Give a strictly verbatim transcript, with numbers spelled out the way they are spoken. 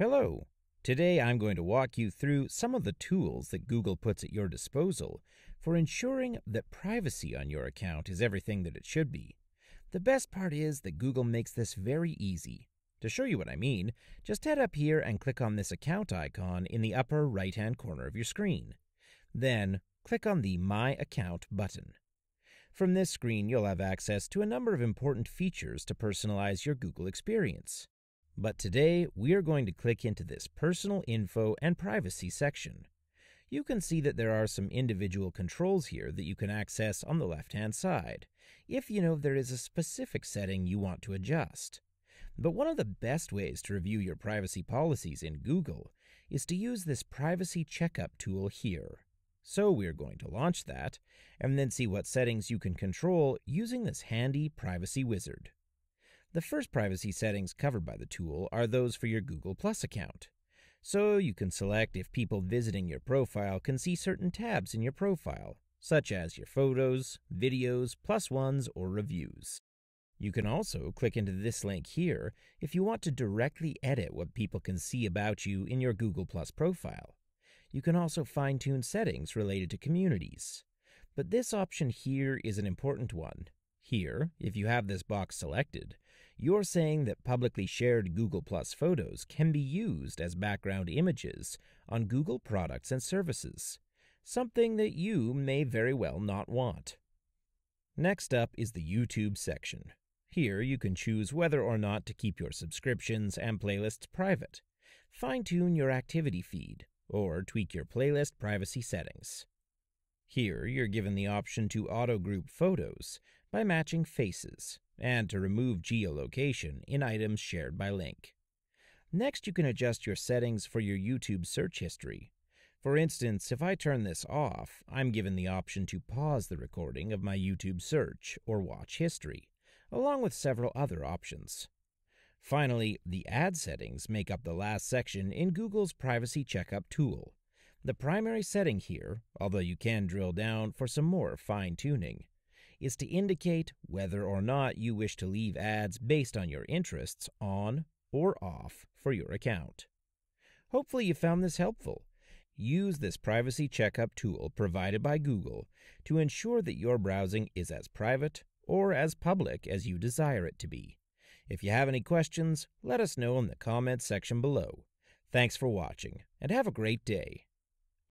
Hello! Today I'm going to walk you through some of the tools that Google puts at your disposal for ensuring that privacy on your account is everything that it should be. The best part is that Google makes this very easy. To show you what I mean, just head up here and click on this account icon in the upper right-hand corner of your screen. Then, click on the My Account button. From this screen, you'll have access to a number of important features to personalize your Google experience. But today, we are going to click into this Personal Info and Privacy section. You can see that there are some individual controls here that you can access on the left-hand side, if you know there is a specific setting you want to adjust. But one of the best ways to review your privacy policies in Google is to use this Privacy Checkup tool here. So we are going to launch that, and then see what settings you can control using this handy Privacy Wizard. The first privacy settings covered by the tool are those for your Google Plus account. So you can select if people visiting your profile can see certain tabs in your profile, such as your photos, videos, plus ones, or reviews. You can also click into this link here if you want to directly edit what people can see about you in your Google Plus profile. You can also fine-tune settings related to communities. But this option here is an important one. Here, if you have this box selected, you're saying that publicly shared Google Plus photos can be used as background images on Google products and services, something that you may very well not want. Next up is the YouTube section. Here you can choose whether or not to keep your subscriptions and playlists private, fine-tune your activity feed, or tweak your playlist privacy settings. Here, you're given the option to auto-group photos by matching faces and to remove geolocation in items shared by link. Next, you can adjust your settings for your YouTube search history. For instance, if I turn this off, I'm given the option to pause the recording of my YouTube search or watch history, along with several other options. Finally, the ad settings make up the last section in Google's Privacy Checkup tool. The primary setting here, although you can drill down for some more fine-tuning, is to indicate whether or not you wish to leave ads based on your interests on or off for your account. Hopefully you found this helpful. Use this Privacy Checkup tool provided by Google to ensure that your browsing is as private or as public as you desire it to be. If you have any questions, let us know in the comments section below. Thanks for watching, and have a great day.